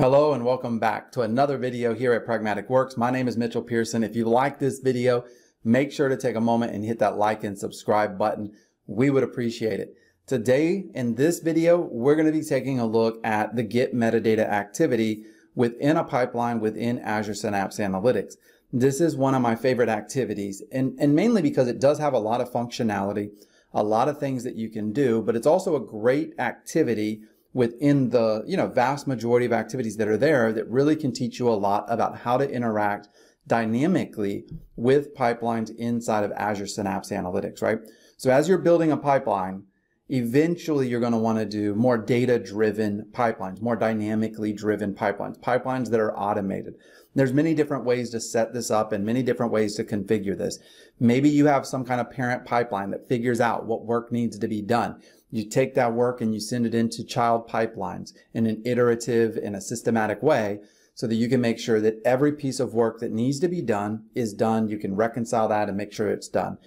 Hello and welcome back to another video here at Pragmatic Works. My name is Mitchell Pearson. If you like this video, make sure to take a moment and hit that like and subscribe button. We would appreciate it. Today in this video, we're going to be taking a look at the Get Metadata Activity within a pipeline within Azure Synapse Analytics. This is one of my favorite activities and mainly because it does have a lot of functionality, a lot of things that you can do, but it's also a great activity within the vast majority of activities that are there that really can teach you a lot about how to interact dynamically with pipelines inside of Azure Synapse Analytics, right? So as you're building a pipeline, eventually you're going to want to do more data-driven pipelines, more dynamically driven pipelines, pipelines that are automated. There's many different ways to set this up and many different ways to configure this. Maybe you have some kind of parent pipeline that figures out what work needs to be done. You take that work and you send it into child pipelines in an iterative and a systematic way so that you can make sure that every piece of work that needs to be done is done. You can reconcile that and make sure it's done.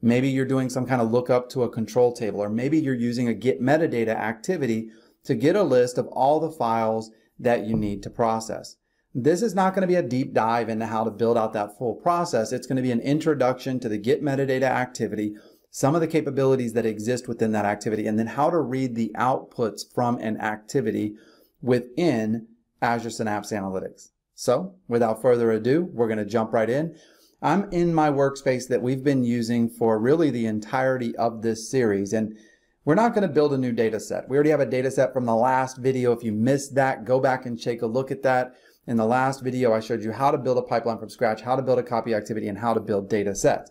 Maybe you're doing some kind of lookup to a control table, or maybe you're using a Get Metadata activity to get a list of all the files that you need to process. This is not going to be a deep dive into how to build out that full process. It's going to be an introduction to the Get Metadata activity, some of the capabilities that exist within that activity, and then how to read the outputs from an activity within Azure Synapse Analytics. So without further ado, we're going to jump right in. I'm in my workspace that we've been using for really the entirety of this series, and we're not going to build a new data set. We already have a data set from the last video. If you missed that, go back and take a look at that. In the last video, I showed you how to build a pipeline from scratch, how to build a copy activity, and how to build data sets.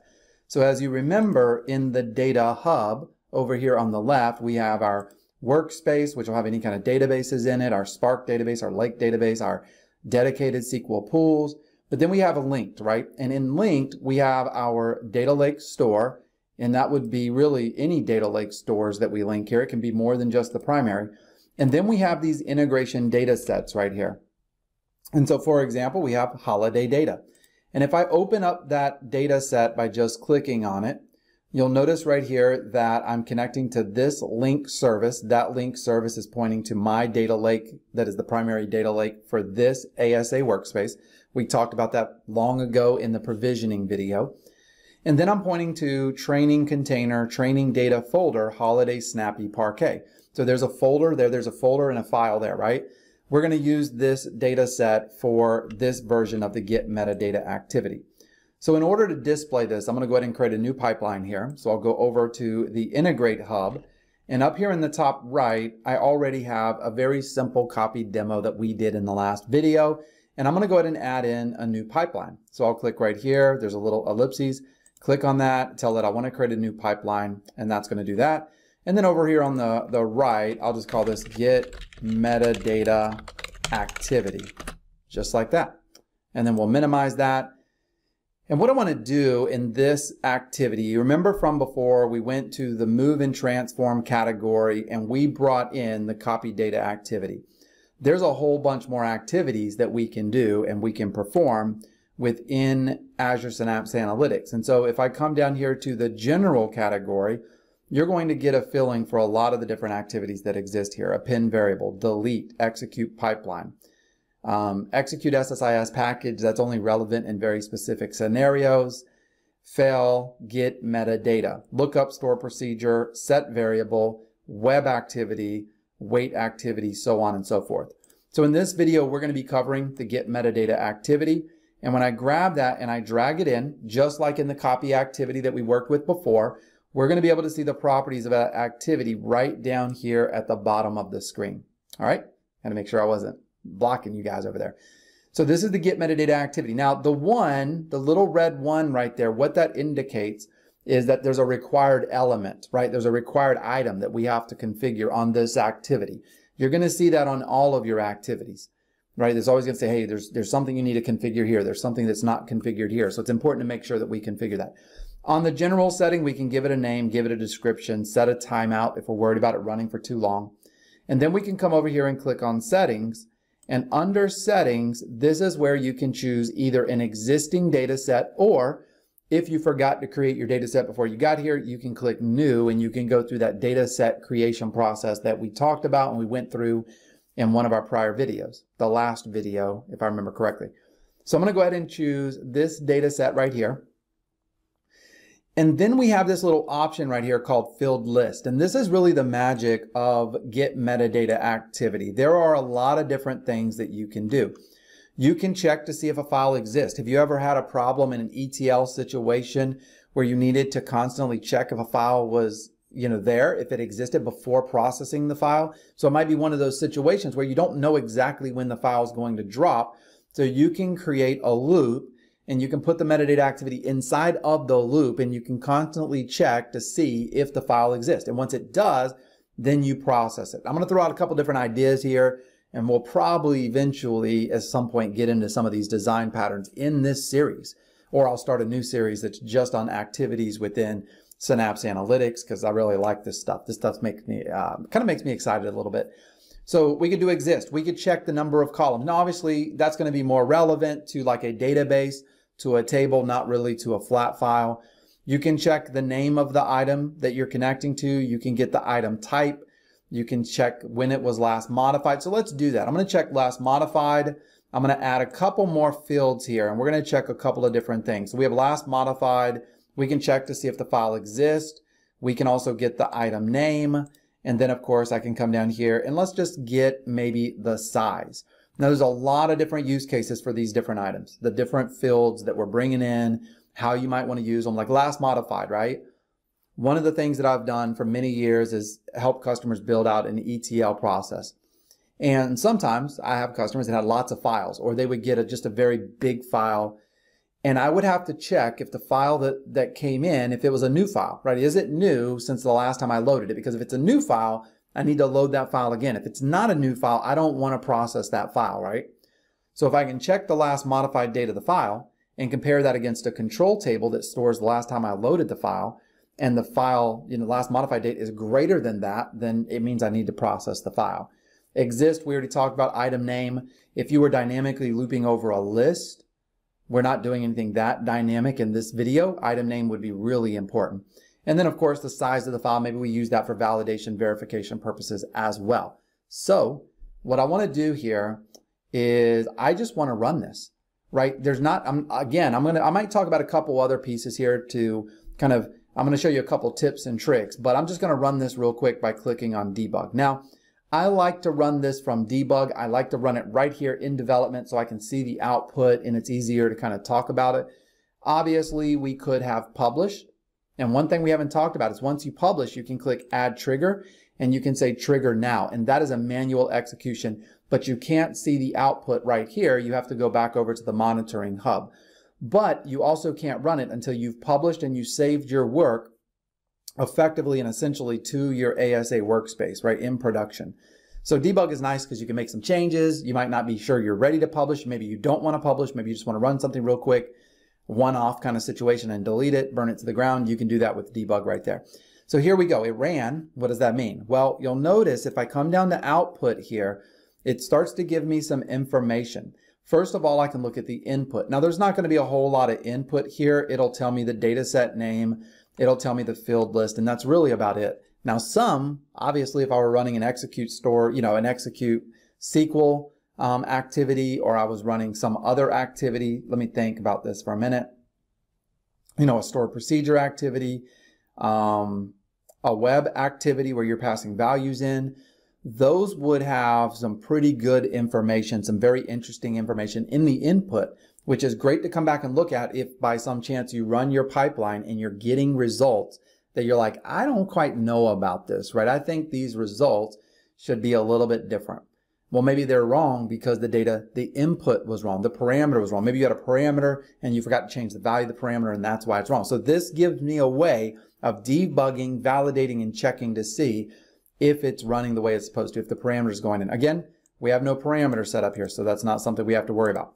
So as you remember, in the data hub over here on the left, we have our workspace, which will have any kind of databases in it, our Spark database, our Lake database, our dedicated SQL pools. But then we have a linked, right? And in linked, we have our data lake store, and that would be really any data lake stores that we link here. It can be more than just the primary. And then we have these integration data sets right here. And so, for example, we have holiday data. And if I open up that data set by just clicking on it, you'll notice right here that I'm connecting to this link service. That link service is pointing to my data lake that is the primary data lake for this ASA workspace. We talked about that long ago in the provisioning video. And then I'm pointing to training container, training data folder, holiday snappy parquet. So there's a folder there, there's a folder and a file there, right? We're going to use this data set for this version of the Get Metadata activity. So in order to display this, I'm going to go ahead and create a new pipeline here. So I'll go over to the Integrate Hub, and up here in the top right, I already have a very simple copy demo that we did in the last video, and I'm going to go ahead and add in a new pipeline. So I'll click right here. There's a little ellipses. Click on that, tell it I want to create a new pipeline, and that's going to do that. And then over here on the right, I'll just call this Get Metadata Activity, just like that. And then we'll minimize that. And what I want to do in this activity, you remember from before, we went to the move and transform category and we brought in the copy data activity. There's a whole bunch more activities that we can do and we can perform within Azure Synapse Analytics. And so if I come down here to the general category, you're going to get a feeling for a lot of the different activities that exist here. Append variable, delete, execute pipeline, execute SSIS package that's only relevant in very specific scenarios, fail, get metadata, lookup store procedure, set variable, web activity, wait activity, so on and so forth. So in this video, we're going to be covering the Get Metadata activity. And when I grab that and I drag it in, just like in the copy activity that we worked with before, we're going to be able to see the properties of that activity right down here at the bottom of the screen. All right, got to make sure I wasn't blocking you guys over there. So this is the Get Metadata activity. Now the one, the little red one right there, what that indicates is that there's a required element, right? There's a required item that we have to configure on this activity. You're going to see that on all of your activities, right? There's always going to say, hey, there's something you need to configure here. There's something that's not configured here. So it's important to make sure that we configure that. On the general setting, we can give it a name, give it a description, set a timeout if we're worried about it running for too long. And then we can come over here and click on settings. And under settings, this is where you can choose either an existing data set, or if you forgot to create your data set before you got here, you can click new and you can go through that data set creation process that we talked about and we went through in one of our prior videos, the last video, if I remember correctly. So I'm going to go ahead and choose this data set right here. And then we have this little option right here called filled list. And this is really the magic of Get Metadata Activity. There are a lot of different things that you can do. You can check to see if a file exists. Have you ever had a problem in an ETL situation where you needed to constantly check if a file was, there, if it existed before processing the file? So it might be one of those situations where you don't know exactly when the file is going to drop. So you can create a loop, and you can put the metadata activity inside of the loop, and you can constantly check to see if the file exists. And once it does, then you process it. I'm going to throw out a couple different ideas here, and we'll probably eventually at some point get into some of these design patterns in this series. Or I'll start a new series that's just on activities within Synapse Analytics, because I really like this stuff. This stuff makes me, kind of makes me excited a little bit. So we could do exist. We could check the number of columns. Now, obviously, that's going to be more relevant to like a database, to a table, not really to a flat file. You can check the name of the item that you're connecting to. You can get the item type. You can check when it was last modified. So let's do that. I'm going to check last modified. I'm going to add a couple more fields here, and we're going to check a couple of different things. So we have last modified. We can check to see if the file exists. We can also get the item name. And then, of course, I can come down here and let's just get maybe the size. Now, there's a lot of different use cases for these different items, the different fields that we're bringing in, how you might want to use them, like last modified, right? One of the things that I've done for many years is help customers build out an ETL process. And sometimes I have customers that had lots of files, or they would get just a very big file. And I would have to check if the file that came in, if it was a new file, right? Is it new since the last time I loaded it? Because if it's a new file, I need to load that file again. If it's not a new file, I don't want to process that file, right? So if I can check the last modified date of the file and compare that against a control table that stores the last time I loaded the file, and the file, last modified date is greater than that, then it means I need to process the file. Exist, we already talked about item name. If you were dynamically looping over a list, we're not doing anything that dynamic in this video. Item name would be really important. And then, of course, the size of the file, maybe we use that for validation, verification purposes as well. So what I want to do here is I just want to run this, right? There's not, I might talk about a couple other pieces here to kind of, I'm going to show you a couple tips and tricks, but I'm just going to run this real quick by clicking on debug. Now, I like to run this from debug. I like to run it right here in development so I can see the output and it's easier to kind of talk about it. Obviously, we could have publish. And one thing we haven't talked about is once you publish, you can click add trigger and you can say trigger now. And that is a manual execution, but you can't see the output right here. You have to go back over to the monitoring hub, but you also can't run it until you've published and you saved your work effectively and essentially to your ASA workspace, right? In production. So debug is nice because you can make some changes. You might not be sure you're ready to publish. Maybe you don't want to publish. Maybe you just want to run something real quick, one-off kind of situation, and delete it, burn it to the ground. You can do that with debug right there. So here we go. It ran. What does that mean? Well, you'll notice if I come down to output here, it starts to give me some information. First of all, I can look at the input. Now, there's not going to be a whole lot of input here. It'll tell me the data set name. It'll tell me the field list, and that's really about it. Now, some, obviously, if I were running an execute store, an execute SQL activity, or I was running some other activity. Let me think about this for a minute. A stored procedure activity, a web activity where you're passing values in. Those would have some pretty good information, some very interesting information in the input, which is great to come back and look at if by some chance you run your pipeline and you're getting results that you're like, I don't quite know about this, right? I think these results should be a little bit different. Well, maybe they're wrong because the input was wrong. The parameter was wrong. Maybe you had a parameter and you forgot to change the value of the parameter, and that's why it's wrong. So this gives me a way of debugging, validating, and checking to see if it's running the way it's supposed to, if the parameter is going in. Again, we have no parameter set up here, so that's not something we have to worry about.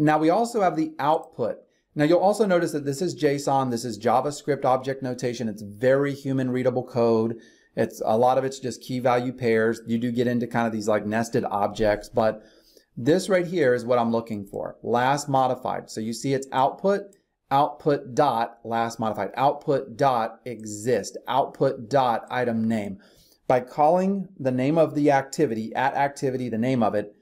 Now, we also have the output. Now, you'll also notice that this is JSON. This is JavaScript object notation. It's very human readable code. A lot of it's just key value pairs. You do get into kind of these like nested objects, but this right here is what I'm looking for. Last modified. So you see it's output dot last modified, output dot exist, output dot item name. by calling the name of the activity, at activity, the name of it,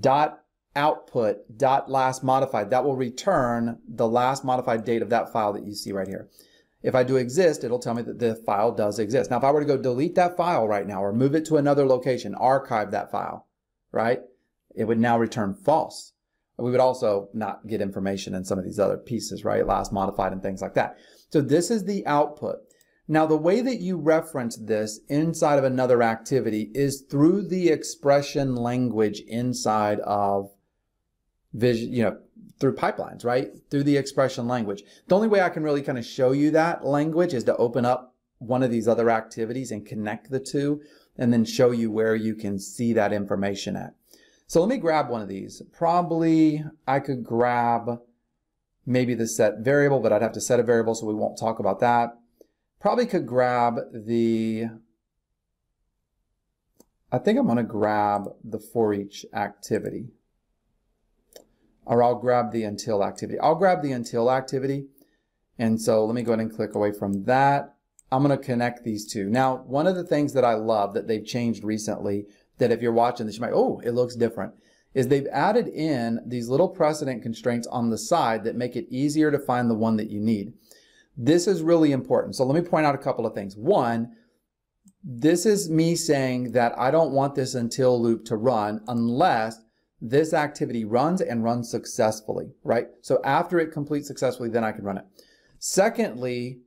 dot output dot last modified. That will return the last modified date of that file that you see right here. If I do exist, it'll tell me that the file does exist. Now, if I were to go delete that file right now or move it to another location, archive that file, right? It would now return false. We would also not get information in some of these other pieces, right? Last modified and things like that. So this is the output. Now, the way that you reference this inside of another activity is through the expression language inside of Vision, you know, through pipelines, right? Through the expression language. The only way I can really kind of show you that language is to open up one of these other activities and connect the two and then show you where you can see that information at. So let me grab one of these. Probably I could grab maybe the set variable, but I'd have to set a variable, so we won't talk about that. Probably could grab the, I think I'm going to grab the for each activity. Or I'll grab the until activity. I'll grab the until activity. And so let me go ahead and click away from that. I'm going to connect these two. Now, one of the things that I love that they've changed recently, that if you're watching this, you might, oh, it looks different, is they've added in these little precedent constraints on the side that make it easier to find the one that you need. This is really important. So let me point out a couple of things. One, this is me saying that I don't want this until loop to run unless this activity runs and runs successfully, right? So after it completes successfully, then I can run it. Secondly,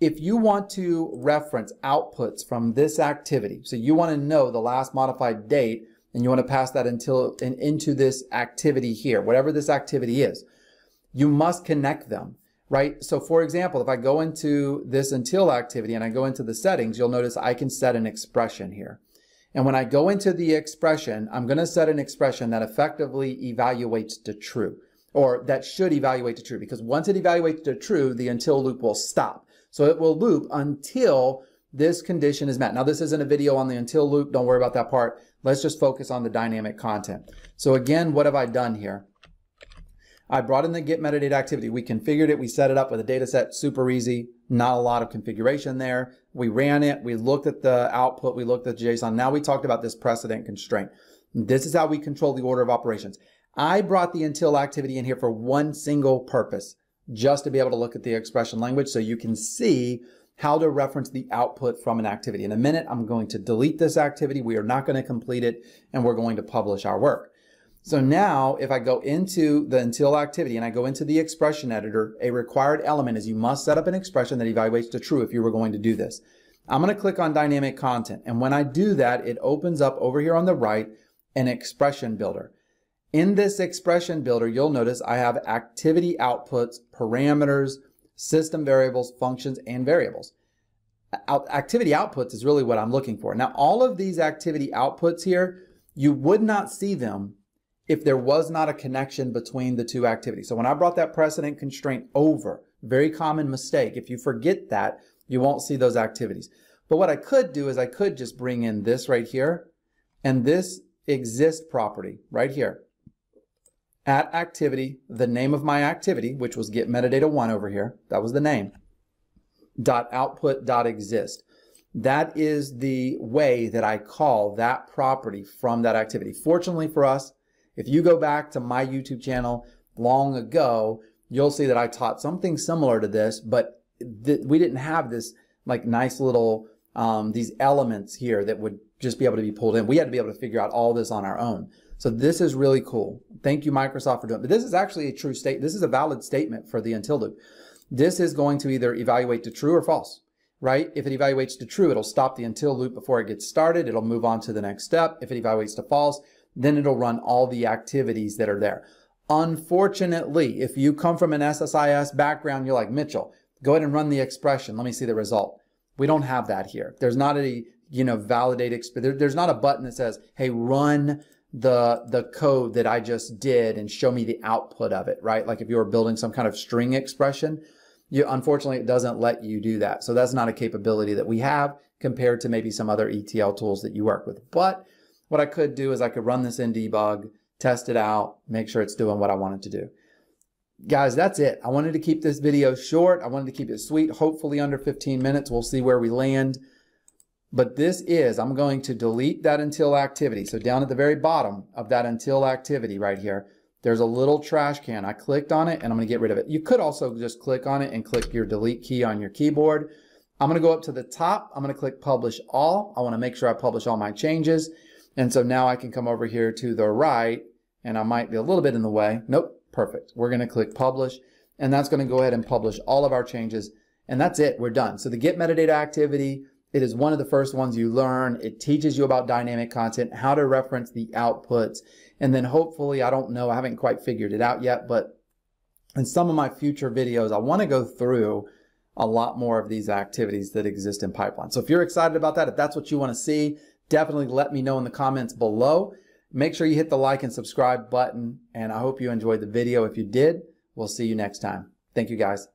if you want to reference outputs from this activity, so you want to know the last modified date and you want to pass that until and into this activity here, whatever this activity is, you must connect them, right? So for example, if I go into this until activity and I go into the settings, you'll notice I can set an expression here. And when I go into the expression, I'm going to set an expression that effectively evaluates to true, or that should evaluate to true, because once it evaluates to true, the until loop will stop. So it will loop until this condition is met. Now, this isn't a video on the until loop. Don't worry about that part. Let's just focus on the dynamic content. So again, what have I done here? I brought in the get metadata activity. We configured it. We set it up with a data set. Super easy. Not a lot of configuration there. We ran it. We looked at the output. We looked at JSON. Now we talked about this precedent constraint. This is how we control the order of operations. I brought the until activity in here for one single purpose, just to be able to look at the expression language so you can see how to reference the output from an activity. In a minute, I'm going to delete this activity. We are not going to complete it, and we're going to publish our work. So now if I go into the until activity and I go into the expression editor, a required element is you must set up an expression that evaluates to true if you were going to do this. I'm going to click on dynamic content. And when I do that, it opens up over here on the right, an expression builder. In this expression builder, you'll notice I have activity outputs, parameters, system variables, functions, and variables. Activity outputs is really what I'm looking for. Now, all of these activity outputs here, you would not see them if there was not a connection between the two activities. So when I brought that precedent constraint over, very common mistake. If you forget that, you won't see those activities. But what I could do is I could just bring in this right here and this exist property right here. At activity, the name of my activity, which was get metadata one over here, that was the name, dot output dot exist. That is the way that I call that property from that activity. Fortunately for us, if you go back to my YouTube channel long ago, you'll see that I taught something similar to this, but we didn't have this like nice little, these elements here that would just be able to be pulled in. We had to be able to figure out all this on our own. So this is really cool. Thank you, Microsoft, for doing it. But this is actually a true state. This is a valid statement for the until loop. This is going to either evaluate to true or false, right? If it evaluates to true, it'll stop the until loop before it gets started. It'll move on to the next step. If it evaluates to false, then it'll run all the activities that are there. Unfortunately, if you come from an SSIS background, you're like, Mitchell, go ahead and run the expression. Let me see the result. We don't have that here. There's not a, you know, validate, there's not a button that says, hey, run the code that I just did and show me the output of it, right? Like if you were building some kind of string expression, you, unfortunately, it doesn't let you do that. So that's not a capability that we have compared to maybe some other ETL tools that you work with. But what I could do is I could run this in debug, test it out, make sure it's doing what I want it to do. Guys, that's it. I wanted to keep this video short. I wanted to keep it sweet, hopefully under 15 minutes. We'll see where we land. But this is, I'm going to delete that until activity. So down at the very bottom of that until activity right here, there's a little trash can. I clicked on it and I'm going to get rid of it. You could also just click on it and click your delete key on your keyboard. I'm going to go up to the top. I'm going to click publish all. I want to make sure I publish all my changes. And so now I can come over here to the right, and I might be a little bit in the way. Nope. Perfect. We're going to click publish, and that's going to go ahead and publish all of our changes. And that's it. We're done. So the Get Metadata Activity, it is one of the first ones you learn. It teaches you about dynamic content, how to reference the outputs. And then hopefully, I don't know, I haven't quite figured it out yet, but in some of my future videos, I want to go through a lot more of these activities that exist in Pipeline. So if you're excited about that, if that's what you want to see, definitely let me know in the comments below. Make sure you hit the like and subscribe button, and I hope you enjoyed the video. If you did, we'll see you next time. Thank you, guys.